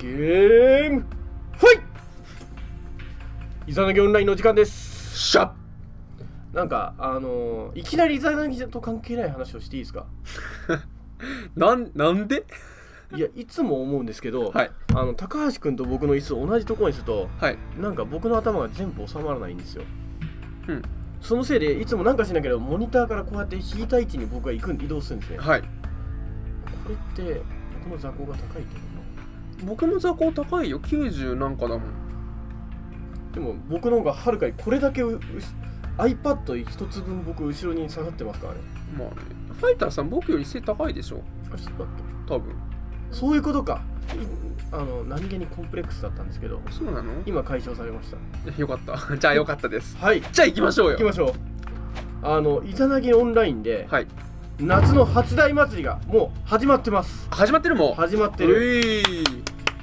ゲームファイイザナギオンラインの時間です。シャッなんかいきなりイザナギと関係ない話をしていいですか？なんでいやいつも思うんですけど、はい、高橋君と僕の椅子同じところにすると、はい、なんか僕の頭が全部収まらないんですよ、うん、そのせいでいつもなんかしなければモニターからこうやって引いた位置に僕が移動するんですね、はい、これって僕の座高が高いけどな。僕の座高高いよ、90なんかだもん。でも僕の方がはるかにこれだけ iPad1 つ分僕後ろに下がってますからね。まあね、ファイターさん僕より背高いでしょ。あ、そうだっけ？多分そういうことか。何気にコンプレックスだったんですけど。そうなの？今解消されました。よかったじゃあよかったです。はい、じゃあ行きましょうよ。行きましょう。イザナギオンラインで、はい、夏の初台祭りがもう始まってます。始まってる。もう始まってる。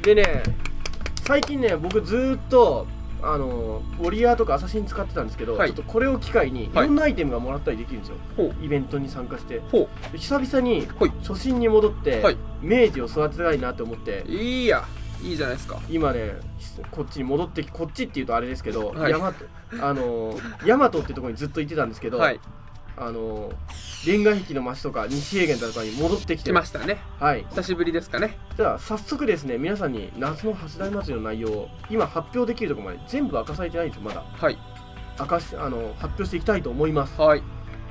でね、最近ね僕ずっとウォリアーとかアサシン使ってたんですけど、はい、ちょっとこれを機会にいろんなアイテムがもらったりできるんですよ、はい、イベントに参加して。久々に初心に戻って、はい、明治を育てたいなと思って。いいじゃないですか。今ねこっちに戻ってき、こっちっていうとあれですけど、はい、大和ってとこにずっと行ってたんですけど、はい、レンガ壁の町とか西平原とかに戻ってきてましたね。はい、久しぶりですかね。じゃあ早速ですね、皆さんに夏の初台祭りの内容を今発表できるところまで全部明かされてないんですよまだ。はい、発表していきたいと思います。はい、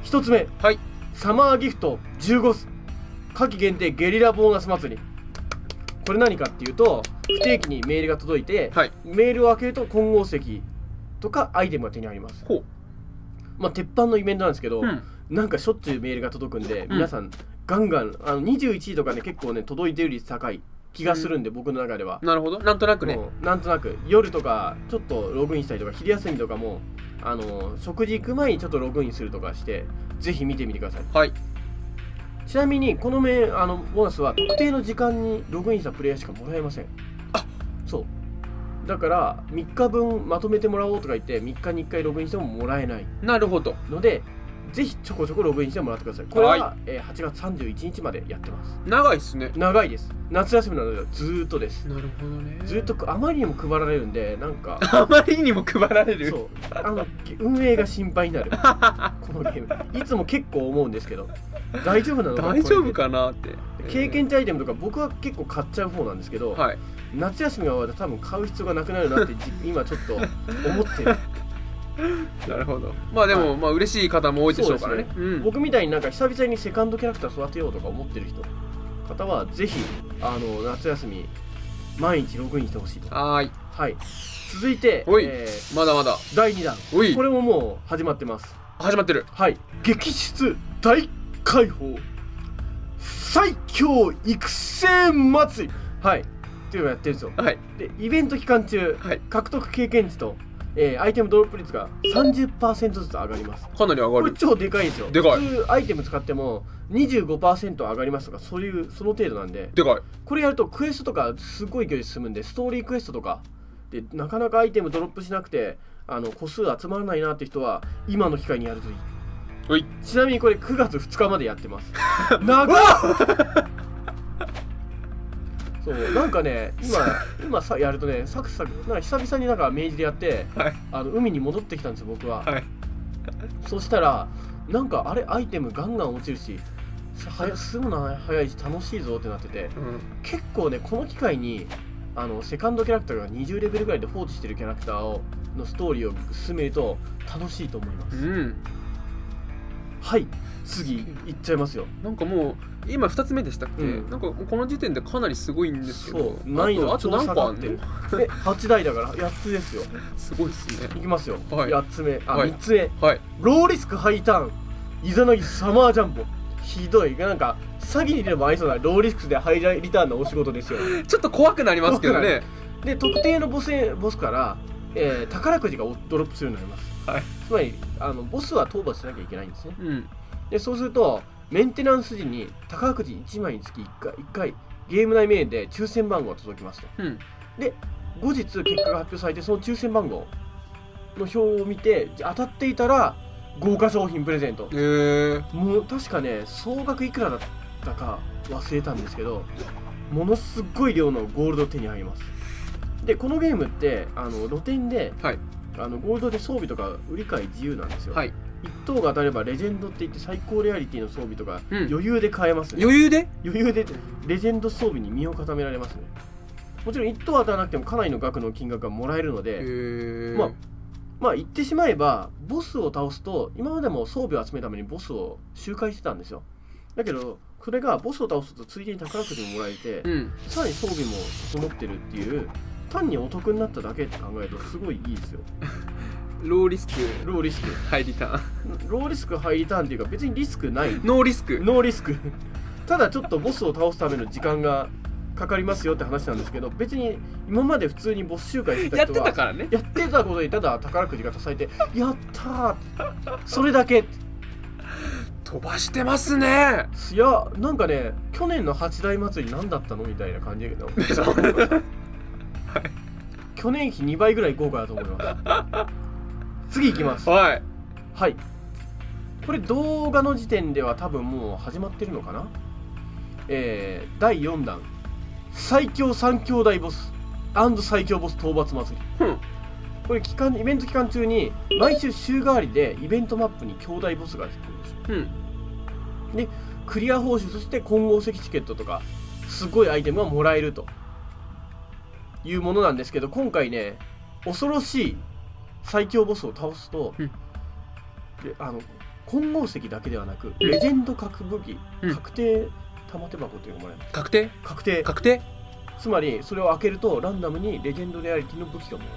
1つ目、はい、サマーギフト15夏季限定ゲリラボーナス祭り。これ何かっていうと、不定期にメールが届いて、はい、メールを開けると金剛石とかアイテムが手に入ります。ほう、まあ鉄板のイベントなんですけど、うん、なんかしょっちゅうメールが届くんで、皆さんガンガン21位とかね結構ね届いてる率高い気がするんで、僕の中では。なるほど、なんとなくね、なんとなく夜とかちょっとログインしたりとか、昼休みとかも食事行く前にちょっとログインするとかして、ぜひ見てみてください。はい、ちなみにこのボーナスは特定の時間にログインしたプレイヤーしかもらえません。あ、そうだから3日分まとめてもらおうとか言って3日に1回ログインしてももらえない。なるほど。のでぜひちょこちょこログインしてもらってください。これは8月31日までやってます。長いですね。長いです。夏休みなのでずーっとです。なるほどね。ずっとあまりにも配られるんで、なんかあまりにも配られる。そう、運営が心配になる。このゲームいつも結構思うんですけど、大丈夫なのか。大丈夫かなって。経験値アイテムとか僕は結構買っちゃう方なんですけど、はい、夏休みが終わると多分買う必要がなくなるなって今ちょっと思ってる。なるほど。まあでも、はい、まあ嬉しい方も多いでしょうからね。僕みたいになんか久々にセカンドキャラクター育てようとか思ってる方はぜひ夏休み毎日ログインしてほしいと。はい、はい、続いてまだまだ第2弾。これももう始まってます。始まってる。はい、激出大解放最強育成祭り、はいっていうのをやってるんですよ。はい、でイベント期間中、はい、獲得経験値とアイテムドロップ率が 30% ずつ上がります。かなり上がる。これ超でかいですよ。でかい。普通アイテム使っても 25% 上がりますとか、その程度なんで。でかい。これやるとクエストとかすごい勢いで進むんで、ストーリークエストとかでなかなかアイテムドロップしなくて個数集まらないなって人は今の機会にやるといい。おい。ちなみにこれ9月2日までやってます。長っ。そうなんかね、今さやるとね、サクサクなんか久々になんか明治でやって、はい、海に戻ってきたんですよ僕は。はい、そしたらなんかあれアイテムガンガン落ちるし進むの早いし楽しいぞってなってて、うん、結構ねこの機会にセカンドキャラクターが20レベルぐらいで放置してるキャラクターのストーリーを進めると楽しいと思います。うん、はい。次いっちゃいますよ。なんかもう今2つ目でしたっけ、うん、なんかこの時点でかなりすごいんですけど、難易度が超下がってる。8台だから8つですよ。すごいっすね。いきますよ、はい、3つ目、はい、ローリスクハイターンイザナギサマージャンボ。ひどい。なんか詐欺にでも合いそうなローリスクでハイリターンのお仕事ですよ。ちょっと怖くなりますけどね。で特定のボスから、宝くじがドロップするようになります、はい、つまりボスは討伐しなきゃいけないんですね、うん。でそうするとメンテナンス時に宝くじ1枚につき1回ゲーム内メールで抽選番号が届きますと、うん、で後日結果が発表されてその抽選番号の表を見て当たっていたら豪華商品プレゼント。もう確かね総額いくらだったか忘れたんですけどものすごい量のゴールド手に入ります。でこのゲームって露店で、はい、ゴールドで装備とか売り買い自由なんですよ。はい、1等が当たればレジェンドっていって最高レアリティの装備とか余裕で買えますね。余裕でレジェンド装備に身を固められますね。もちろん1等当たらなくてもかなりの額の金額がもらえるので、まあ言ってしまえばボスを倒すと、今までも装備を集めるためにボスを周回してたんですよ。だけどそれがボスを倒すとついでに宝くじももらえて、さらに装備も整ってるっていう、単にお得になっただけって考えるとすごいいいですよ。ローリスクハイリターンっていうか、別にリスクない、ノーリスクただちょっとボスを倒すための時間がかかりますよって話なんですけど、別に今まで普通にボス集会してた人がやってたからね、やってたことにただ宝くじが足されて「やった!」それだけ。飛ばしてますね。いやなんかね、去年の八大祭り何だったのみたいな感じだけど去年比2倍ぐらい豪華だと思います。次いきます。はい、はい、これ動画の時点では多分もう始まってるのかな。第4弾最強3兄弟ボス&最強ボス討伐祭り、これイベント期間中に毎週週替わりでイベントマップに兄弟ボスが出てくるんですよ。でクリア報酬、そして混合石チケットとかすごいアイテムがもらえるというものなんですけど、今回ね恐ろしい最強ボスを倒すと、で混合石だけではなくレジェンド核武器、確定玉手箱というのもらえます。確定つまりそれを開けるとランダムにレジェンドレアリティの武器がもら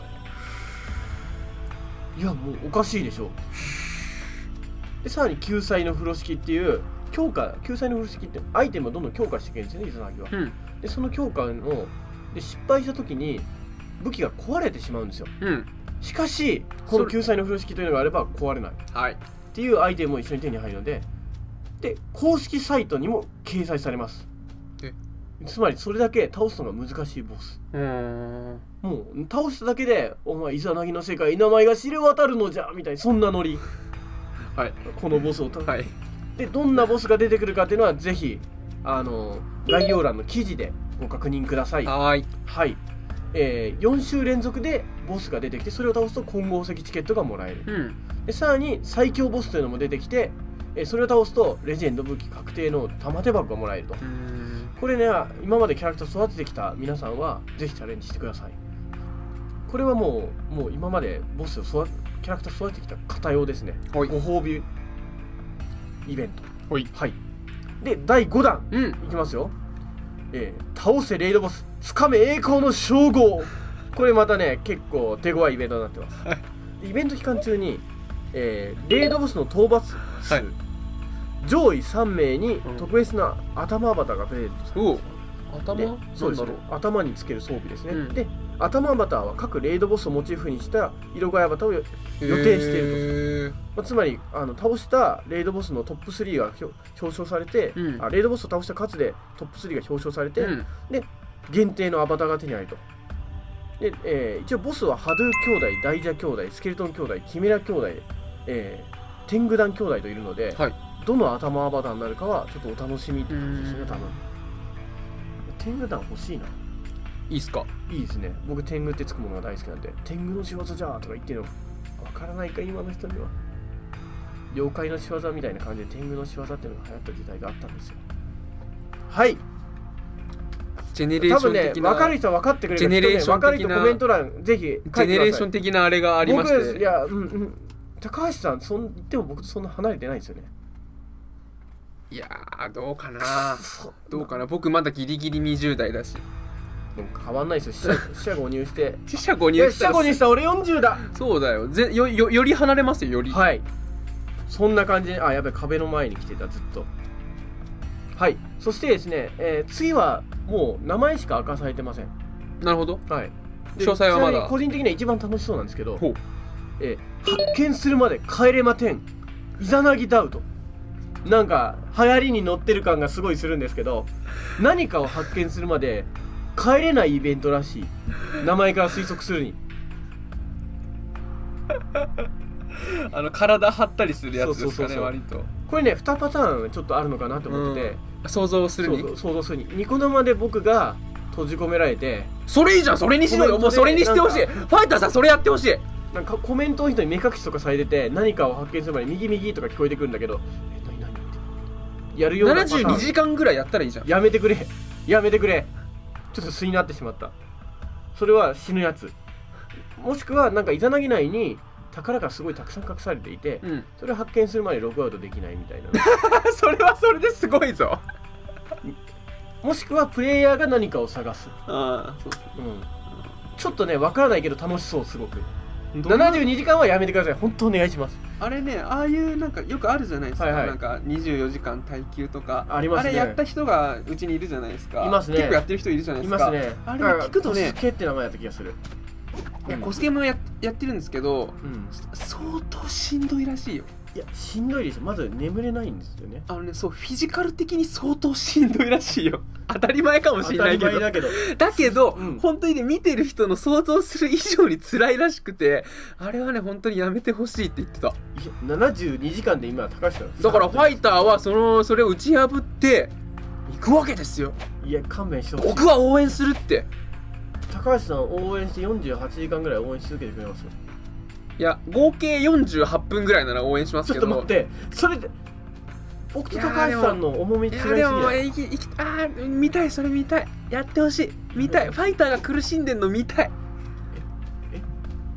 える。いやもうおかしいでしょ。でさらに救済の風呂敷っていう強化、救済の風呂敷ってアイテムをどんどん強化していけるんですよね、イザナギは。でその強化の失敗した時に武器が壊れてしまうんですよ。しかしこの救済の風呂敷というのがあれば壊れない、はい、っていうアイテムも一緒に手に入るので、公式サイトにも掲載されます。つまりそれだけ倒すのが難しいボス。もう倒しただけで「お前イザナギの世界名前が知れ渡るのじゃ」みたいな、そんなノリはい、このボスを倒す、はい、でどんなボスが出てくるかっていうのはぜひ概要欄の記事でご確認ください。はい、はい、4週連続でボスが出てきて、それを倒すと混合石チケットがもらえる、でさらに最強ボスというのも出てきて、それを倒すとレジェンド武器確定の玉手箱がもらえると。これね、今までキャラクター育ててきた皆さんはぜひチャレンジしてください。これはもう今までボスをキャラクター育ててきた方用ですね。ご褒美イベント。はい、はい、で第5弾、いきますよ。倒せレイドボス、つかめ栄光の称号。これまたね結構手強いイベントになってます。イベント期間中に、レイドボスの討伐数、はい、上位3名に特別な頭旗がプレゼントされます。頭、そうですね、頭につける装備ですね。で頭旗は各レイドボスをモチーフにした色替え旗を予定していると。つまり倒したレイドボスのトップ3が表彰されて、レイドボスを倒した数でトップ3が表彰されて、で限定のアバターが手に入ると。で、一応ボスはハドゥ兄弟、ダイジャ兄弟、スケルトン兄弟、キメラ兄弟、テングダン兄弟といるので、はい、どの頭アバターになるかはちょっとお楽しみって感じですね。多分テングダン欲しいな。いいっすか。いいですね。僕天狗ってつくものが大好きなんで、天狗の仕業じゃーとか言ってるのわからないか今の人には。妖怪の仕業みたいな感じで天狗の仕業っていうのが流行った時代があったんですよ。はい。ジェネレーション的な、多分ね、分かる人は分かってくれるけど、分かる人コメント欄ぜひ書いてください。ジェネレーション的なあれがありまして、いや、高橋さん言っても僕とそんな離れてないんですよね。いやーどうかな。僕まだギリギリ20代だし。でも変わんないですよ。死者誤入した俺40だ。そうだよ。より離れますよ、より。はい。そんな感じで、あ、やべ、壁の前に来てた、ずっと。はい。そしてですね、次はもう名前しか明かされてません。なるほど。はい。詳細はまだ。個人的には一番楽しそうなんですけど、発見するまで帰れまてん、イザナギダウト。なんか流行りに乗ってる感がすごいするんですけど、何かを発見するまで帰れないイベントらしい。名前から推測するに体張ったりするやつですかね。割とこれね2パターンちょっとあるのかなと思ってて、想像するにニコ生で僕が閉じ込められて、それいいじゃん、それにしろよ、もうそれにしてほしい、ファイターさんそれやってほしい。なんかコメントの人に目隠しとかされてて、何かを発見する前に右右とか聞こえてくるんだけど、何ってやるような72時間ぐらいやったらいいじゃん。やめてくれ、やめてくれ、ちょっと素になってしまった。それは死ぬやつ、もしくはなんかイザナギ内に宝がすごいたくさん隠されていて、うん、それを発見するまでログアウトできないみたいなそれはそれですごいぞもしくはプレイヤーが何かを探す。ああ、そうですね、うん、ちょっとね分からないけど楽しそう。すごく72時間はやめてください、本当お願いします。あれね、ああいうなんかよくあるじゃないですか、なんか24時間耐久とかありますね。あれやった人がうちにいるじゃないですか。いますね、結構やってる人いるじゃないですか。いますね。あれ聞くとね、コスケって名前やった気がする。コスケもやってるんですけど、相当しんどいらしいよ。いや、しんどいですよ。まず眠れないんですよね。あのね、そう、フィジカル的に相当しんどいらしいよ。当たり前かもしれないけど。当たり前だけど。だけど、本当にね、見てる人の想像する以上に辛いらしくて、あれはね、本当にやめてほしいって言ってた。いや、72時間で今、高橋さん。だから、ファイターはそれを打ち破って、行くわけですよ。いや、勘弁してほしい。僕は応援するって。高橋さんを応援して48時間ぐらい応援し続けてくれますよ。いや、合計48分ぐらいなら応援しますけど。ちょっと待って、それで僕と高橋さんの重み違いすぎない？ああ、見たい、それ見たい、やってほしい、見たい、ファイターが苦しんでんの見たい。え、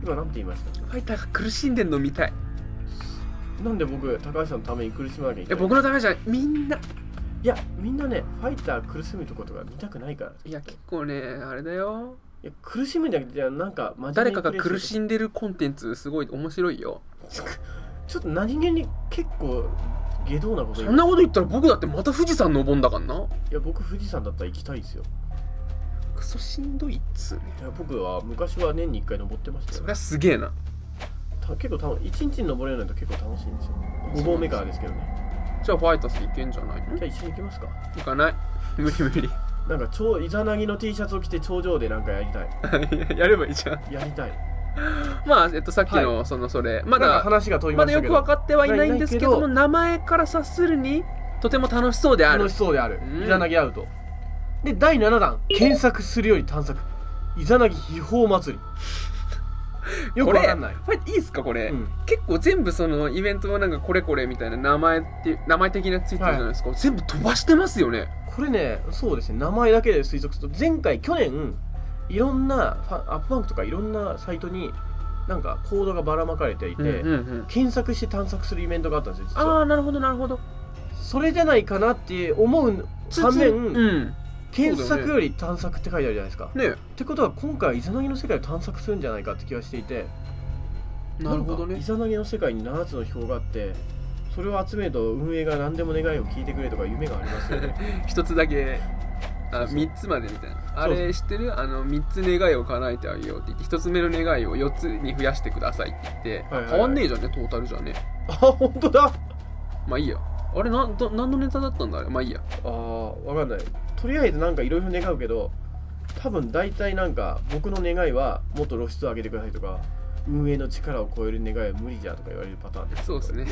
今なんて言いました？ファイターが苦しんでんの見たい。なんで僕、高橋さんのために苦しまなきゃいけない？僕のためじゃない、みんな。いや、みんなね、ファイター苦しむとことか見たくないから。いや、結構ね、あれだよ、いや、苦しむんだけど、なんか誰かが苦しんでるコンテンツすごい面白いよ。ちょっと何気に結構下道なこと言う。そんなこと言ったら僕だってまた富士山登んだからな。いや、僕富士山だったら行きたいですよ。クソしんどいっつうね。いや、僕は昔は年に1回登ってましたよ。そりゃすげえな。結構楽しい、1日に登れるのと結構楽しいんですよ。5合目からですけどね。じゃあファイターズ行けんじゃないの？じゃあ一緒に行きますか。行かない、無理無理。なんかイザナギの T シャツを着て頂上でなんかやりたい。やればいいじゃん。やりたい。まあさっきのそれまだ話が飛びましたけど、まだよく分かってはいないんですけども、名前から察するにとても楽しそうである。楽しそうである。イザナギアウト。で第7弾、検索するより探索、イザナギ秘宝祭り。よくわかんない。いいですかこれ？結構全部イベントもなんかこれこれみたいな名前的なついてるじゃないですか。全部飛ばしてますよね。これね、そうですね、名前だけで推測すると、去年いろんなアップバンクとかいろんなサイトになんかコードがばらまかれていて、検索して探索するイベントがあったんですよ。ああ、なるほどなるほど。それじゃないかなって思う反面、検索より探索って書いてあるじゃないですか。ねってことは今回イザナギの世界を探索するんじゃないかって気がしていて、なるほどね。イザナギの世界に7つの表があって。それを集めると運営が何でも願いを聞いてくれとか夢がありますよね。一つだけ、あ、3つまでみたいな。あれ知ってる？3つ願いを叶えてあげようって言って、1つ目の願いを4つに増やしてくださいって言って、変わんねえじゃんね、トータルじゃね。あ、ほんとだ。まあいいや。あれ何のネタだったんだあれ。まあいいや。ああ、わかんない。とりあえずなんかいろいろ願うけど、多分大体なんか僕の願いはもっと露出を上げてくださいとか。運営の力を超える願いは無理じゃとか言われるパターンです。そうですね。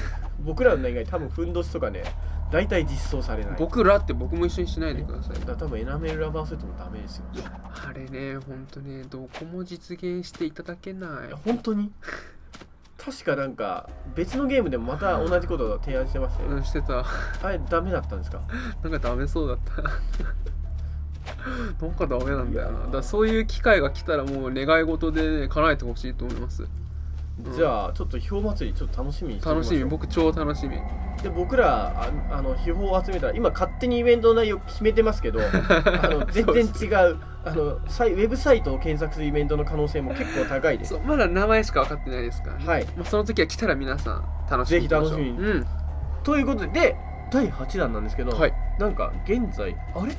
僕らの願い多分ふんどしとかね、大体実装されない。僕らって僕も一緒にしないでください。だから多分エナメルラバーセットもダメですよ。いや、あれね、本当ね、どこも実現していただけない。本当に。確かなんか別のゲームでもまた同じことを提案してましたよ。うん、してた。あれダメだったんですか？なんかダメそうだった。なんかダメなんだよな。だからそういう機会が来たらもう願い事でね、叶えてほしいと思います。じゃあちょっと秘宝祭りちょっと楽しみにしてみましょう。楽しみ、僕超楽しみ。で僕ら秘宝を集めたら今勝手にイベントの内容決めてますけど、全然違うウェブサイトを検索するイベントの可能性も結構高いです。まだ名前しか分かってないですから、ね。はい。まあその時は来たら皆さん楽しみにしましょう。ぜひ楽しみに。うん。ということで第8弾なんですけど、はい、なんか現在あれ？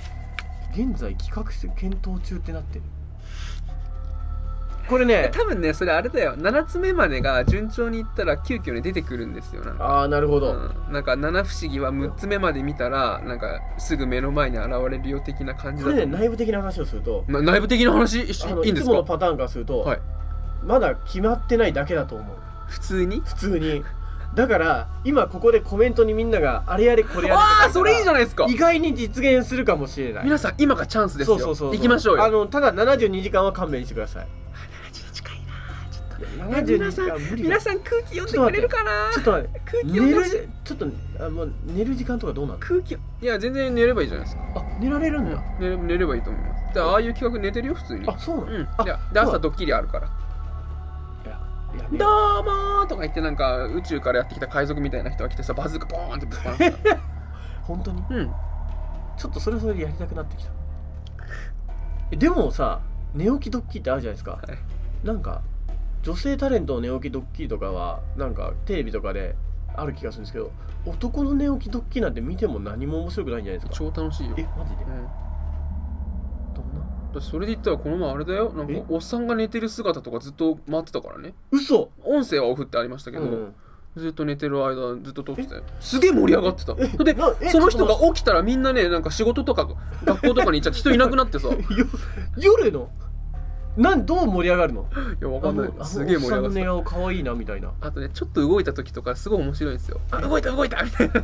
現在企画して検討中ってなってる。これね、多分ね、それあれだよ、7つ目までが順調にいったら急遽ね出てくるんですよ。ああ、なるほど、うん、なんか七不思議は6つ目まで見たらなんかすぐ目の前に現れるよ的な感じだ。これね、内部的な話をすると、内部的な話いいんですか？いつものパターンからすると、はい、まだ決まってないだけだと思う。普通にだから今ここでコメントにみんながあれやれこれやれ、ああそれいいじゃないですか。意外に実現するかもしれない。皆さん今がチャンスですよ。行きましょうよ。ただ72時間は勘弁してください。72時間いいな、ちょっと皆さん空気読んでくれるかな。ちょっと待って、空気読んでほしい。ちょっと寝る時間とかどうなの。空気、いや全然寝ればいいじゃないですか。あ、寝られるんだ。寝ればいいと思います。ああいう企画寝てるよ普通に。あ、そうなの。で朝ドッキリあるから、どうもーとか言って、なんか宇宙からやってきた海賊みたいな人が来てさ、バズーカボーンってぶつかる。本当に、うん、ちょっとそれはそれでやりたくなってきた。でもさ、寝起きドッキリってあるじゃないですか、はい、なんか女性タレントの寝起きドッキリとかはなんかテレビとかである気がするんですけど、男の寝起きドッキリなんて見ても何も面白くないんじゃないですか。超楽しいよ。え、マジで、うん、それで言ったらこの前あれだよ、なんかおっさんが寝てる姿とかずっと待ってたからね。嘘。音声はオフってありましたけど、うん、ずっと寝てる間ずっと撮ってたよ。すげえ盛り上がってた。でその人が起きたらみんなね、なんか仕事とか学校とかに行っちゃって人いなくなってさ。夜のどう盛り上がるの。いやわかんない。すげえ盛り上がってた。おっさんの寝顔可愛いなみたいな。あとね、ちょっと動いた時とかすごい面白いんですよ。あ、動いた動いたみたいな。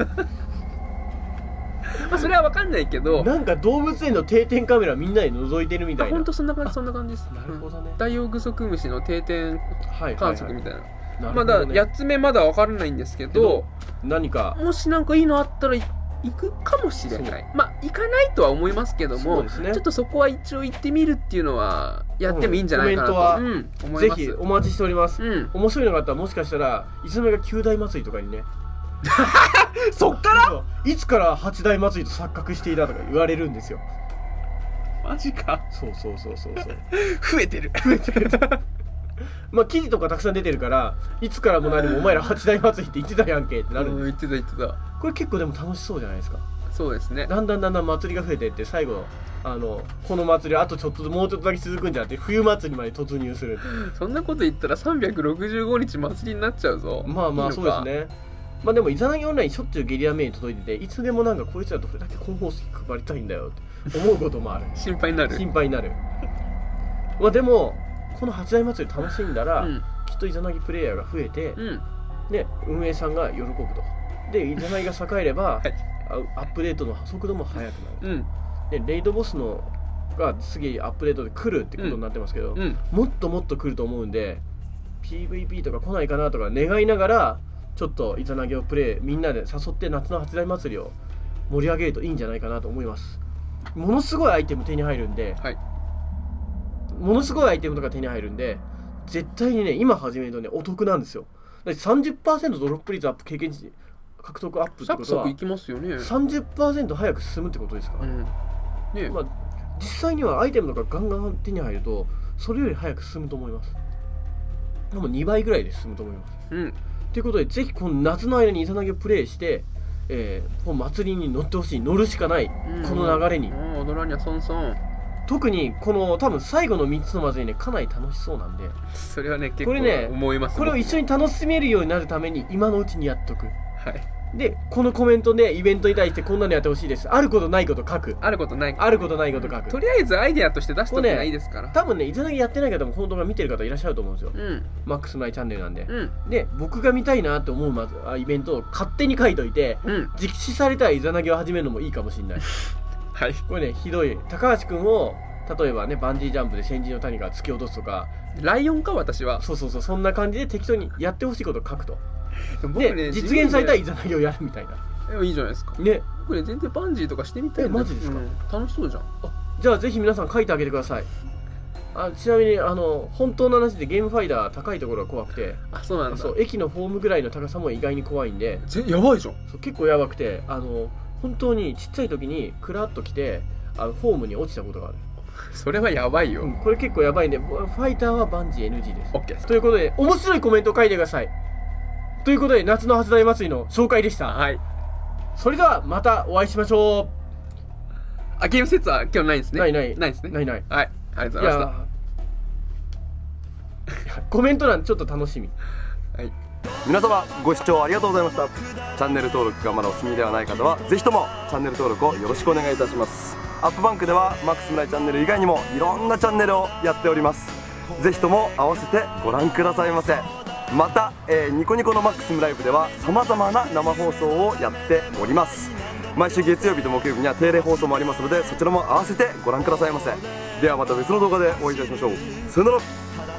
まあそれはわかんないけど、なんか動物園の定点カメラみんなで覗いてるみたいな。ほんとそんな感じ、そんな感じです。なるほどね。ダイオウグソクムシの定点観測みたいな。まだ8つ目まだわからないんですけど、何かもしなんかいいのあったら行くかもしれない。まあ行かないとは思いますけども、ちょっとそこは一応行ってみるっていうのはやってもいいんじゃないかなと思います。ぜひお待ちしております。面白いのがあったら、もしかしたらいつの間にか9大祭りとかにね、そっからいつから八大祭りと錯覚していたとか言われるんですよ。マジか。そうそうそうそうそう。増えてる。まあ記事とかたくさん出てるから、いつからも何もお前ら八大祭りって言ってたやんけってなる。言ってた。これ結構でも楽しそうじゃないですか。そうですね。だんだん祭りが増えていって、最後この祭りあとちょっともうちょっとだけ続くんじゃなくて、冬祭りまで突入する。そんなこと言ったら365日祭りになっちゃうぞ。まあまあそうですね。まあでもいざなぎオンラインしょっちゅうゲリラメール届いてて、いつでもなんかこいつらとこれだけ広報席配りたいんだよって思うこともある。心配になる。まあでもこの八大祭り楽しんだら、うん、きっといざなぎプレイヤーが増えて、うん、で運営さんが喜ぶと。でいざなぎが栄えれば、はい、アップデートの速度も速くなると、うん、でレイドボスのが次アップデートで来るってことになってますけど、うんうん、もっと来ると思うんで PVP とか来ないかなとか願いながら、ちょっとイザナギをプレイみんなで誘って夏の八大祭りを盛り上げるといいんじゃないかなと思います。ものすごいアイテム手に入るんで、はい、ものすごいアイテムとか手に入るんで、絶対にね今始めるとねお得なんですよ。だって 30% ドロップ率アップ、経験値獲得アップってことは 30% 早く進むってことですから、うんね、まあ、実際にはアイテムとかガンガン手に入るとそれより早く進むと思います。でも2倍ぐらいで進むと思います。うん、ということで、ぜひこの夏の間にイザナギをプレイして、この祭りに乗ってほしい。乗るしかない、この流れに。踊らにゃそんそん。特にこの多分最後の3つの祭りね、かなり楽しそうなんで、それはね結構思いますね。これを一緒に楽しめるようになるために今のうちにやっとく。はい。でこのコメントでイベントに対してこんなのやってほしいです。あることないこと書く。あることないこと書く。とりあえずアイデアとして出しておくのがいいですから。多分ね、イザナギやってない方もこの動画見てる方いらっしゃると思うんですよ。うん、マックスのアイチャンネルなんで。うん、で僕が見たいなと思うイベントを勝手に書いといて、うん、実施されたらイザナギを始めるのもいいかもしれない。はい。これねひどい。高橋君を例えばねバンジージャンプで先人の谷から突き落とすとか。ライオンか私は。そうそんな感じで適当にやってほしいことを書くと。で、ね、実現されたいざなぎをやるみたいな。いいじゃないですかね。僕ね全然バンジーとかしてみたい。マジですか、うん、楽しそうじゃん。あ、じゃあぜひ皆さん書いてあげてください。あ、ちなみに本当の話でゲームファイター高いところが怖くて、あ、そうなんだ。そう、駅のホームぐらいの高さも意外に怖いんで。やばいじゃん。そう、結構やばくて、本当にちっちゃい時にクラッと来てホームに落ちたことがある。それはやばいよ、うん、これ結構やばいんで、ファイターはバンジー NG です。 OK です。ということで面白いコメントを書いてくださいということで、夏の八大祭りの紹介でした。はい。それではまたお会いしましょう。あ、ゲーム説は今日ないんですね。ないですね。はい。ありがとうございました。コメント欄ちょっと楽しみ。はい。皆様ご視聴ありがとうございました。チャンネル登録がまだお済みではない方は、ぜひともチャンネル登録をよろしくお願いいたします。アップバンクではマックス村井チャンネル以外にもいろんなチャンネルをやっております。ぜひとも合わせてご覧くださいませ。また、ニコニコのマックスムライブではさまざまな生放送をやっております。毎週月曜日と木曜日には定例放送もありますので、そちらも合わせてご覧くださいませ。ではまた別の動画でお会いいたしましょう。さよなら。